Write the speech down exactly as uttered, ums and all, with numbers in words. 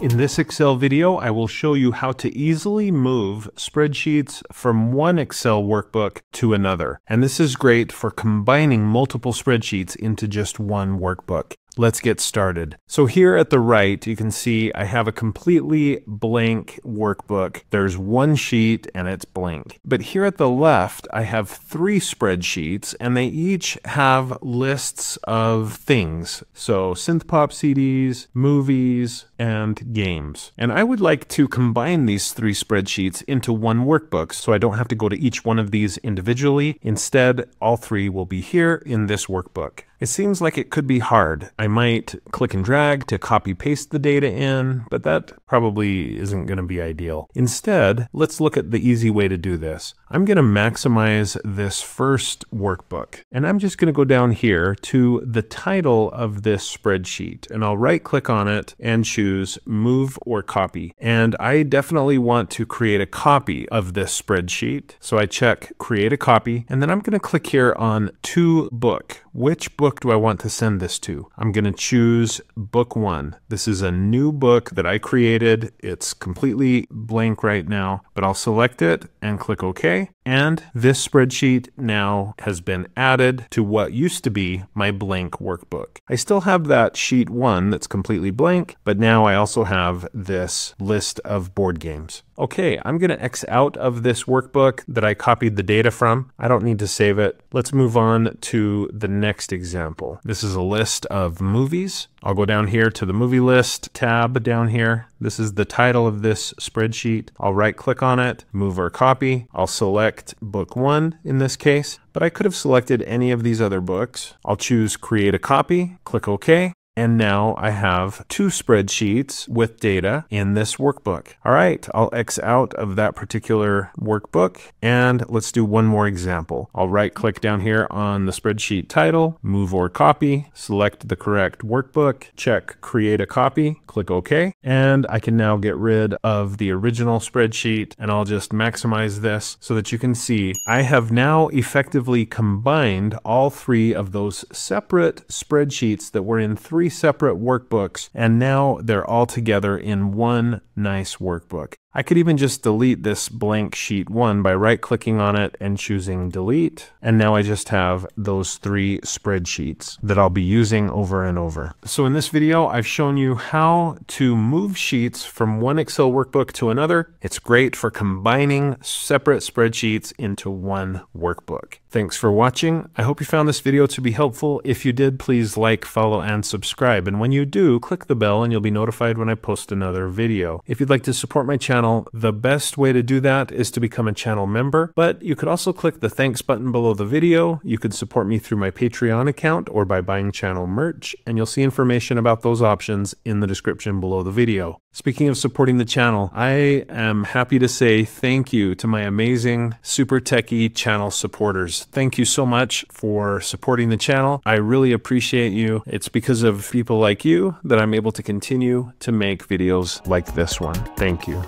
In this Excel video, I will show you how to easily move spreadsheets from one Excel workbook to another. And this is great for combining multiple spreadsheets into just one workbook. Let's get started. So here at the right, you can see I have a completely blank workbook. There's one sheet and it's blank. But here at the left, I have three spreadsheets and they each have lists of things. So synthpop C Ds, movies, and games. And I would like to combine these three spreadsheets into one workbook so I don't have to go to each one of these individually. Instead, all three will be here in this workbook. It seems like it could be hard. I might click and drag to copy paste the data in, but that probably isn't going to be ideal. Instead, let's look at the easy way to do this. I'm going to maximize this first workbook, and I'm just going to go down here to the title of this spreadsheet, and I'll right click on it and choose move or copy. And I definitely want to create a copy of this spreadsheet. So I check create a copy, and then I'm going to click here on to book. Which book do I want to send this to? I'm going to choose book one. This is a new book that I created. It's completely blank right now, but I'll select it and click OK. And this spreadsheet now has been added to what used to be my blank workbook. I still have that sheet one that's completely blank, but now I also have this list of board games. Okay, I'm going to X out of this workbook that I copied the data from. I don't need to save it. Let's move on to the next example. This is a list of movies. I'll go down here to the movie list tab down here. This is the title of this spreadsheet. I'll right click on it, move or copy. I'll select book one in this case, but I could have selected any of these other books. I'll choose create a copy, click OK. And now I have two spreadsheets with data in this workbook. All right, I'll X out of that particular workbook. And let's do one more example. I'll right click down here on the spreadsheet title, move or copy, select the correct workbook, check create a copy, click OK. And I can now get rid of the original spreadsheet, and I'll just maximize this so that you can see I have now effectively combined all three of those separate spreadsheets that were in three separate workbooks, and now they're all together in one nice workbook. I could even just delete this blank sheet one by right-clicking on it and choosing delete. And now I just have those three spreadsheets that I'll be using over and over. So in this video, I've shown you how to move sheets from one Excel workbook to another. It's great for combining separate spreadsheets into one workbook. Thanks for watching. I hope you found this video to be helpful. If you did, please like, follow, and subscribe. And when you do, click the bell and you'll be notified when I post another video. If you'd like to support my channel, the best way to do that is to become a channel member, but you could also click the thanks button below the video. You could support me through my Patreon account or by buying channel merch, and you'll see information about those options in the description below the video. Speaking of supporting the channel, I am happy to say thank you to my amazing Super Techie channel supporters. Thank you so much for supporting the channel. I really appreciate you. It's because of people like you that I'm able to continue to make videos like this one. Thank you.